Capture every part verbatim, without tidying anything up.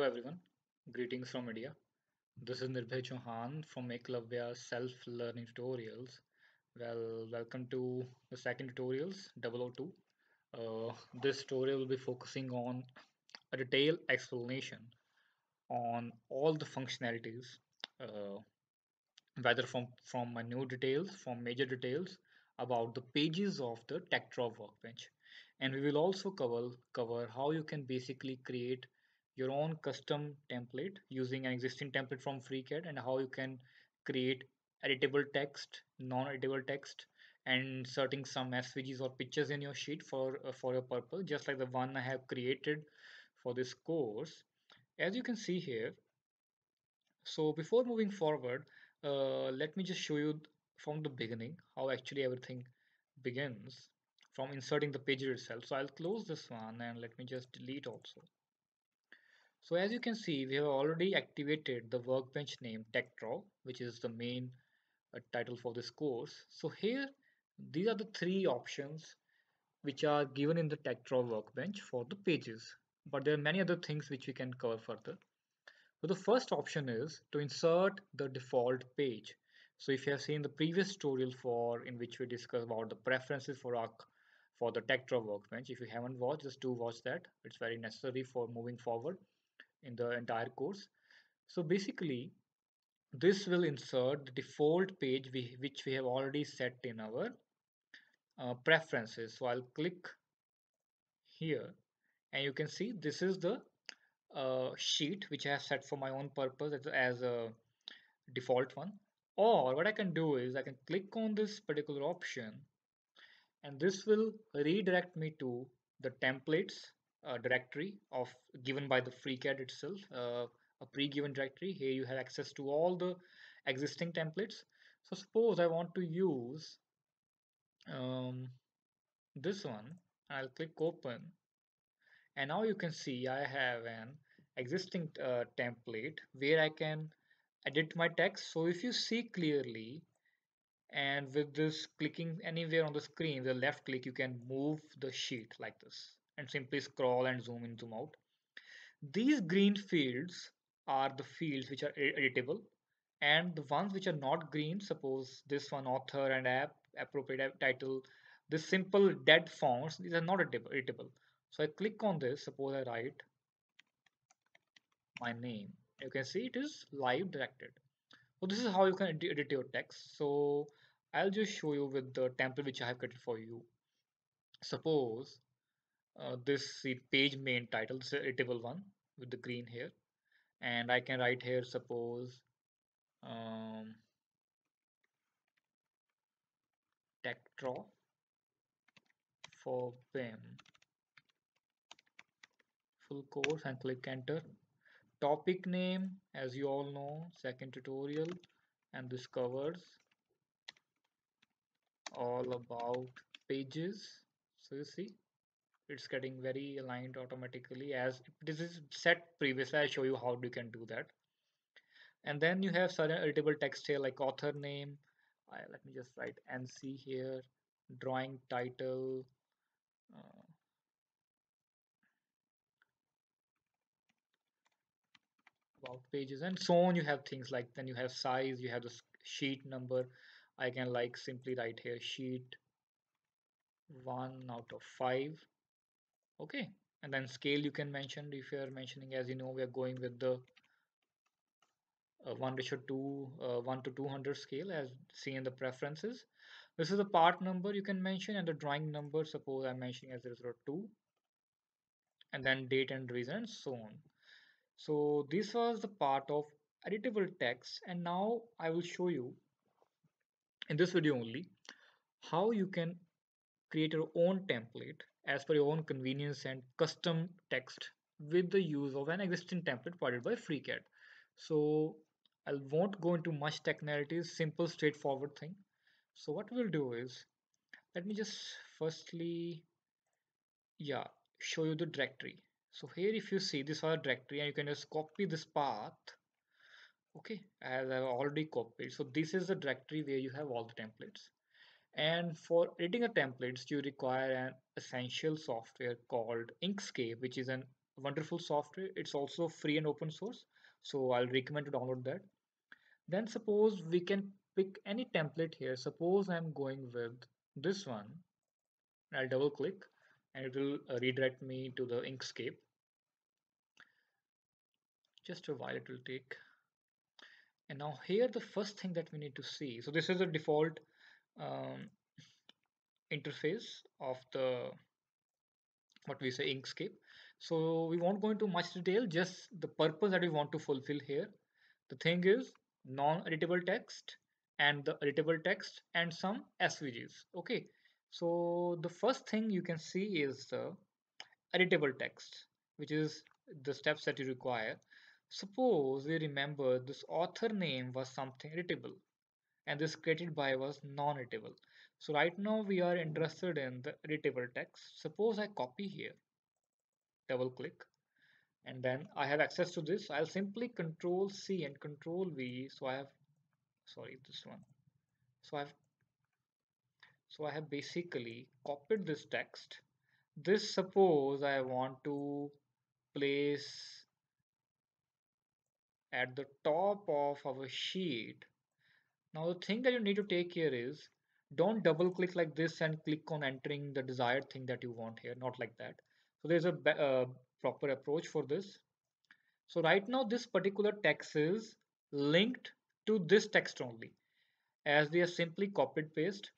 Hello everyone, greetings from India. This is Nirbhay Chauhan from Eklavya Self Learning Tutorials. Well, welcome to the second tutorials, double oh two. Uh, this tutorial will be focusing on a detailed explanation on all the functionalities, uh, whether from, from minute details, from major details about the pages of the TechDraw Workbench. And we will also cover, cover how you can basically create your own custom template using an existing template from FreeCAD, and how you can create editable text, non-editable text, and inserting some S V Gs or pictures in your sheet for uh, for your purpose, just like the one I have created for this course, as you can see here. So before moving forward, uh, let me just show you from the beginning how actually everything begins from inserting the page itself. So I'll close this one and let me just delete also. So as you can see, we have already activated the workbench name TechDraw, which is the main uh, title for this course. So here, these are the three options which are given in the TechDraw workbench for the pages. But there are many other things which we can cover further. So the first option is to insert the default page. So if you have seen the previous tutorial for in which we discussed about the preferences for our for the TechDraw workbench, if you haven't watched, just do watch that. It's very necessary for moving forward in the entire course. So basically, this will insert the default page we, which we have already set in our uh, preferences. So I'll click here and you can see this is the uh, sheet which I have set for my own purpose as, as a default one. Or what I can do is I can click on this particular option and this will redirect me to the templates Uh, directory of given by the FreeCAD itself, uh, a pre-given directory. Here you have access to all the existing templates. So suppose I want to use um, this one. I'll click open and now you can see I have an existing uh, template where I can edit my text. So if you see clearly, and with this clicking anywhere on the screen, the left click, you can move the sheet like this and simply scroll and zoom in, zoom out. These green fields are the fields which are editable, and the ones which are not green, suppose this one, author and app, appropriate app title, this simple dead fonts, these are not editable. So I click on this, suppose I write my name. You can see it is live directed. So this is how you can edit your text. So I'll just show you with the template which I have created for you. Suppose Uh, this page main title, this is the editable one with the green here, and I can write here, suppose um, TechDraw for B I M full course and click enter. Topic name, as you all know, second tutorial, and this covers all about pages. So you see, it's getting very aligned automatically as this is set previously. I'll show you how you can do that. And then you have certain editable text here like author name. I, let me just write N C here, drawing title, uh, about pages and so on. You have things like, then you have size, you have the sheet number. I can like simply write here sheet one out of five. Okay, and then scale you can mention if you are mentioning, as you know, we are going with the uh, one ratio two, uh, one to two hundred scale as seen in the preferences. This is the part number you can mention, and the drawing number, suppose I'm mentioning as zero zero two, and then date and reason and so on. So this was the part of editable text, and now I will show you in this video only how you can create your own template as per your own convenience and custom text with the use of an existing template provided by FreeCAD. So I won't go into much technicalities, simple straightforward thing. So what we'll do is, let me just firstly yeah show you the directory. So here if you see, this our directory, and you can just copy this path. Okay, as I've already copied. So this is the directory where you have all the templates. And for editing a templates, you require an essential software called Inkscape, which is an wonderful software. It's also free and open source, so I'll recommend to download that. Then suppose we can pick any template here. Suppose I'm going with this one. I'll double click and it will uh, redirect me to the Inkscape. Just a while it will take. And now here the first thing that we need to see. So this is the default um, interface of the what we say Inkscape. So we won't go into much detail, just the purpose that we want to fulfill here. The thing is non-editable text and the editable text and some S V Gs. Okay, so the first thing you can see is the editable text, which is the steps that you require. Suppose we remember this author name was something editable and this created by was non-editable. So right now we are interested in the editable text. Suppose I copy here, double click, and then I have access to this. I'll simply control C and control V. So I have, sorry, this one. So I've, so I have basically copied this text. This, suppose I want to place at the top of our sheet. Now the thing that you need to take here is, don't double click like this and click on entering the desired thing that you want here, not like that. So there's a uh, proper approach for this. So right now this particular text is linked to this text only, as they are simply copied paste.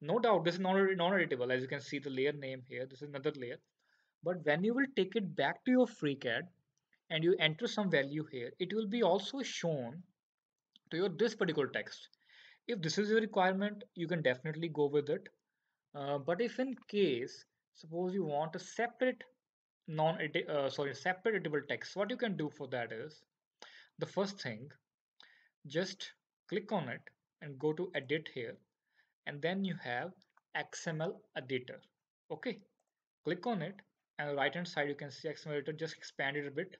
No doubt this is non-editable, as you can see the layer name here. This is another layer. But when you will take it back to your FreeCAD and you enter some value here, it will be also shown to your this particular text. If this is your requirement, you can definitely go with it. Uh, but if in case, suppose you want a separate non uh, sorry separate editable text, what you can do for that is, the first thing, just click on it and go to edit here, and then you have X M L editor. Okay, click on it, and on the right hand side you can see X M L editor. Just expand it a bit,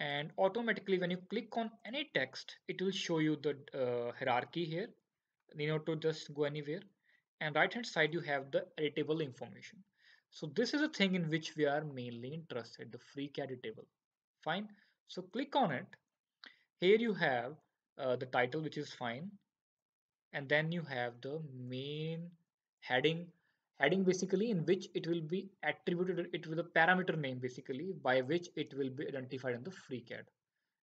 and automatically when you click on any text, it will show you the uh, hierarchy here. You know, to just go anywhere, and right hand side you have the editable information. So this is a thing in which we are mainly interested, the FreeCAD editable. Fine, so click on it. Here you have uh, the title, which is fine, and then you have the main heading heading basically, in which it will be attributed it with a parameter name, basically by which it will be identified in the FreeCAD.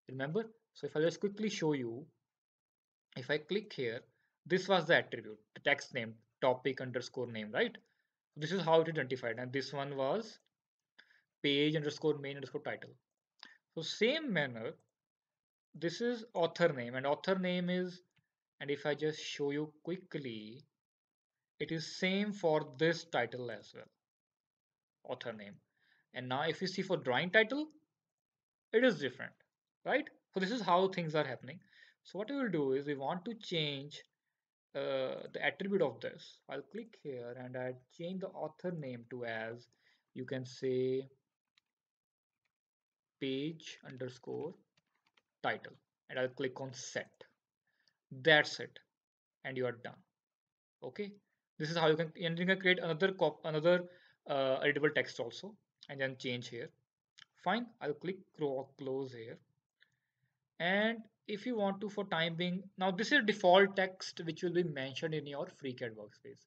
Remember, so if I just quickly show you, if I click here, this was the attribute, the text name, topic underscore name, right? This is how it identified, and this one was page underscore main underscore title. So same manner, this is author name, and author name is, and if I just show you quickly, it is same for this title as well, author name. And now if you see for drawing title, it is different, right? So this is how things are happening. So what we will do is, we want to change uh, the attribute of this. I'll click here and I change the author name to, as you can say, page underscore title, and I'll click on set. That's it, and you are done. Okay, this is how you can, and you can create another cop another uh, editable text also, and then change here. Fine, I'll click close here. And if you want to, for time being, now this is default text which will be mentioned in your FreeCAD workspace.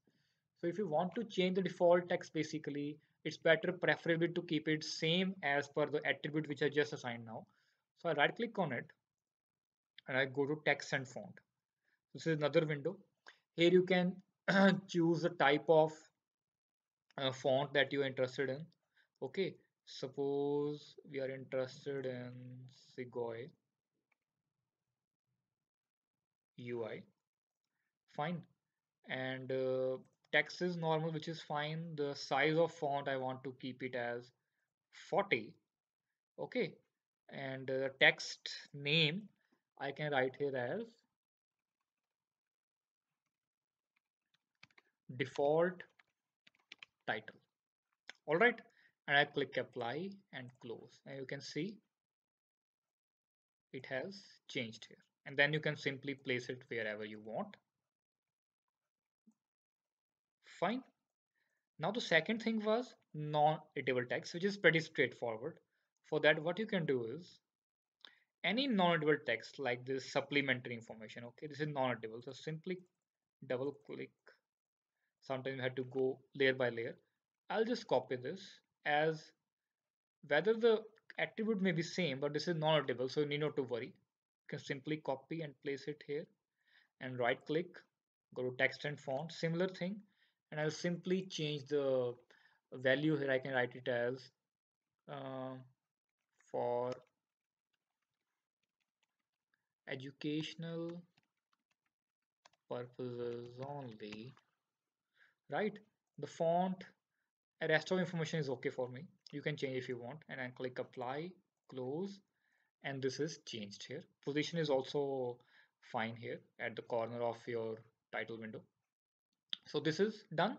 So if you want to change the default text, basically it's better preferably to keep it same as per the attribute which I just assigned now. So I right click on it and I go to text and font. This is another window. Here you can choose the type of uh, font that you are interested in. Okay, suppose we are interested in Segoe U I. Fine, and uh, text is normal, which is fine. The size of font, I want to keep it as forty. Okay, and uh, text name, I can write here as default title. All right, and I click apply and close, and you can see it has changed here, and then you can simply place it wherever you want. Fine, now the second thing was non-editable text, which is pretty straightforward. For that, what you can do is any non-editable text like this supplementary information. Okay, this is non-editable, so simply double click. Sometimes you have to go layer by layer. I'll just copy this as whether the attribute may be same, but this is non-editable, so you need not to worry. You can simply copy and place it here and right click, go to text and font, similar thing, and I'll simply change the value here. I can write it as uh, for educational purposes only, right? The font, the rest of information is okay for me. You can change if you want, and I click apply, close, and this is changed here. Position is also fine here at the corner of your title window. So this is done.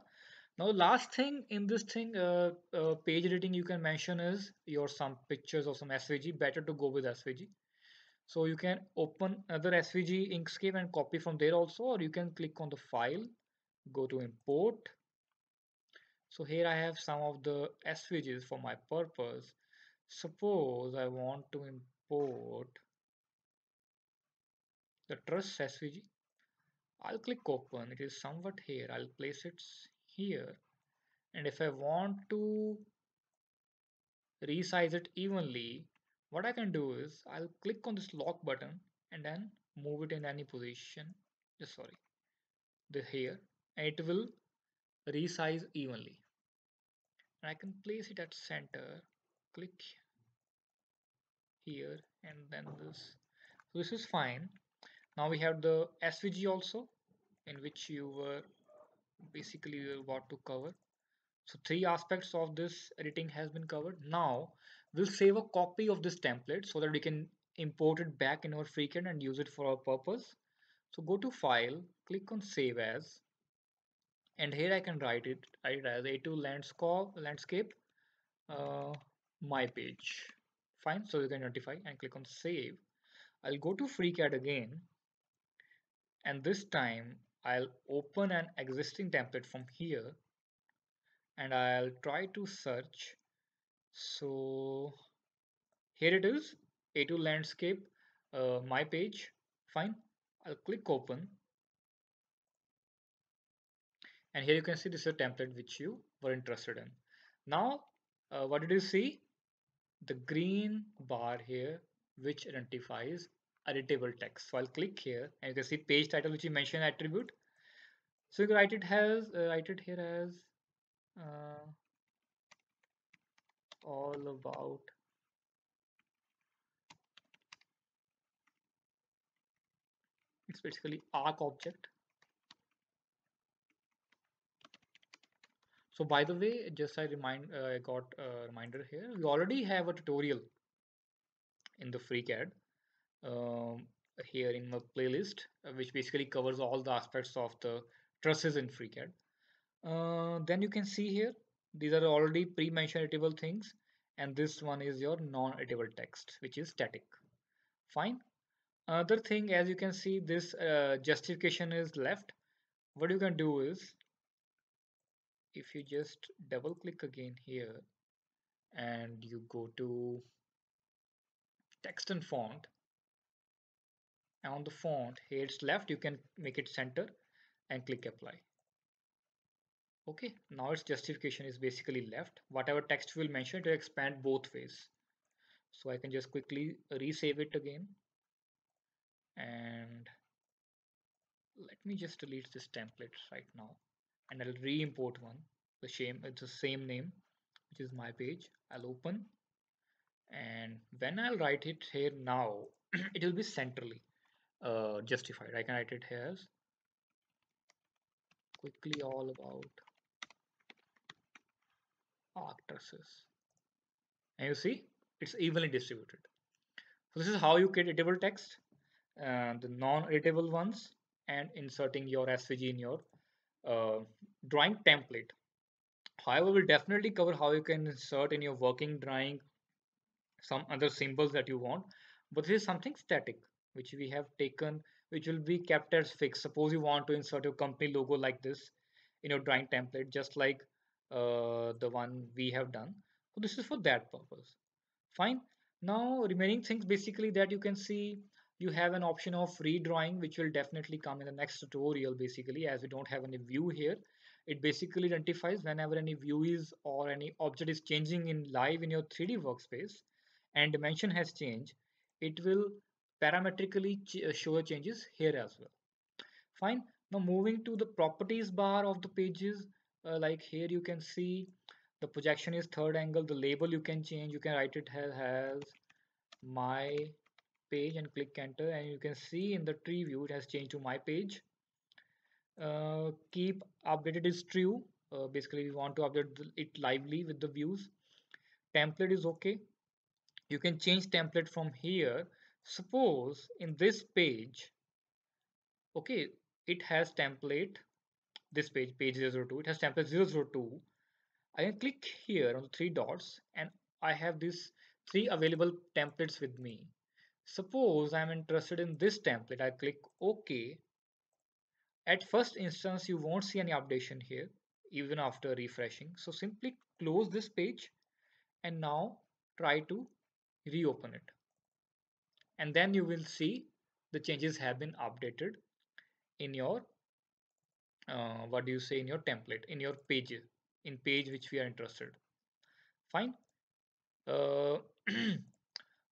Now last thing in this thing, uh, uh, page editing, you can mention is your some pictures or some S V G. Better to go with S V G. So you can open another S V G Inkscape and copy from there also, or you can click on the file, go to import. So here I have some of the S V Gs for my purpose. Suppose I want to import the truss S V G. I'll click open. It is somewhat here. I'll place it here. And if I want to resize it evenly, what I can do is I'll click on this lock button and then move it in any position. Just sorry, the here, and it will resize evenly. And I can place it at center. Click here and then this. So this is fine. Now we have the S V G also, in which you were basically about to cover. So three aspects of this editing has been covered. Now we'll save a copy of this template so that we can import it back in our FreeCAD and use it for our purpose. So go to File, click on Save As, and here I can write it, write it as A two landscape, landscape uh, my page. Fine, so you can notify and click on Save. I'll go to FreeCAD again, and this time I'll open an existing template from here, and I'll try to search. So here it is, A two landscape, uh, my page. Fine, I'll click open, and here you can see this is a template which you were interested in. Now uh, what did you see? The green bar here which identifies editable text. So I'll click here and you can see page title, which you mentioned attribute. So you can write it as uh, write it here as uh, all about it's basically arc object. So by the way, just I remind uh, I got a reminder here. We already have a tutorial in the FreeCAD um, here in my playlist, uh, which basically covers all the aspects of the trusses in FreeCAD. Uh, then you can see here, these are already pre-mentioned editable things, and this one is your non-editable text, which is static. Fine. Another thing, as you can see, this uh, justification is left. What you can do is, if you just double click again here, and you go to text and font, and on the font here it's left, you can make it center and click apply. Okay, now its justification is basically left. Whatever text we'll mention, it will expand both ways. So I can just quickly resave it again, and let me just delete this template right now, and I'll re-import one. The same, it's the same name, which is my page. I'll open, and when I'll write it here now, it will be centrally uh, justified. I can write it here as quickly all about arc trusses, and you see it's evenly distributed. So this is how you create editable text, uh, the non-editable ones, and inserting your S V G in your uh, drawing template. However, we'll definitely cover how you can insert in your working drawing some other symbols that you want, but this is something static which we have taken, which will be kept as fixed. Suppose you want to insert your company logo like this in your drawing template, just like uh, the one we have done. So this is for that purpose. Fine. Now remaining things basically that you can see, you have an option of redrawing, which will definitely come in the next tutorial basically, as we don't have any view here. It basically identifies whenever any view is or any object is changing in live in your three D workspace and dimension has changed, it will parametrically show changes here as well. Fine. Now moving to the properties bar of the pages, uh, like here you can see the projection is third angle, the label you can change, you can write it as my page and click enter, and you can see in the tree view it has changed to my page. Uh, keep updated is true, uh, basically we want to update it lively with the views. Template is okay, you can change template from here. Suppose in this page, okay, it has template, this page, page zero zero two, it has template zero zero two. I can click here on the three dots and I have these three available templates with me. Suppose I'm interested in this template, I click OK. At first instance, you won't see any updation here, even after refreshing. So simply close this page and now try to reopen it. And then you will see the changes have been updated in your, uh, what do you say, in your template, in your page, in page which we are interested. Fine. Uh,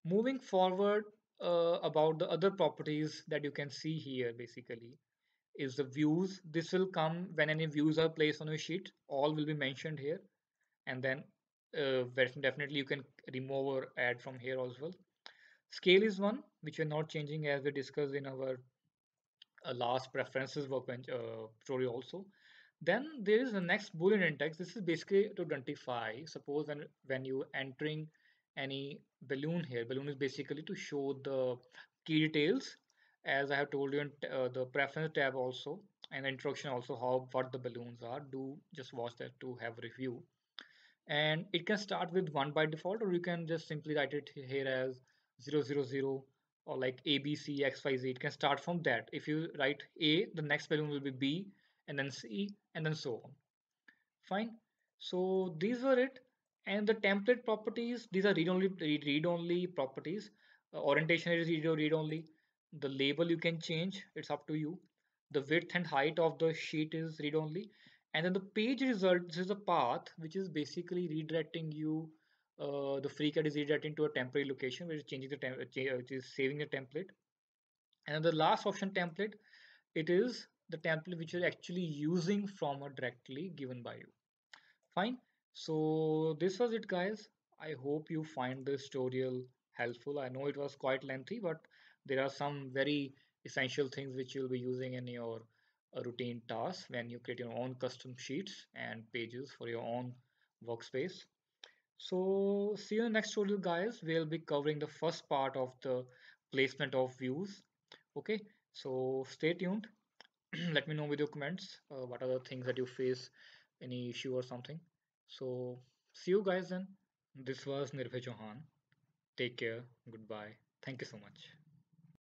moving forward, uh, about the other properties that you can see here basically is the views. This will come when any views are placed on your sheet, all will be mentioned here. And then uh, definitely you can remove or add from here as well. Scale is one which we are not changing, as we discussed in our uh, last preferences workbench uh, tutorial also. Then there is the next boolean index. This is basically to identify, suppose when, when you entering any balloon here, balloon is basically to show the key details, as I have told you in uh, the preference tab also and introduction also, how what the balloons are. Do just watch that to have a review. And it can start with one by default, or you can just simply write it here as zero zero zero or like A, B, C, X, Y, Z. It can start from that. If you write A, the next balloon will be B, and then C, and then so on. Fine. So these were it. And the template properties, these are read-only read-only properties. Uh, orientation is read-only. The label you can change, it's up to you. The width and height of the sheet is read-only. And then the page result, this is a path which is basically redirecting you. Uh, the FreeCAD is redirecting to a temporary location, which is changing the temp which is saving the template. And the last option, template, it is the template which you're actually using from a directly given by you. Fine. So this was it, guys. I hope you find this tutorial helpful. I know it was quite lengthy, but there are some very essential things which you'll be using in your uh, routine tasks when you create your own custom sheets and pages for your own workspace. So see you in the next tutorial, guys. We'll be covering the first part of the placement of views. Okay, so stay tuned. Let me know with your comments uh, what are the things that you face, any issue or something. So see you guys then. This was Nirbhay Chauhan. Take care. Goodbye. Thank you so much.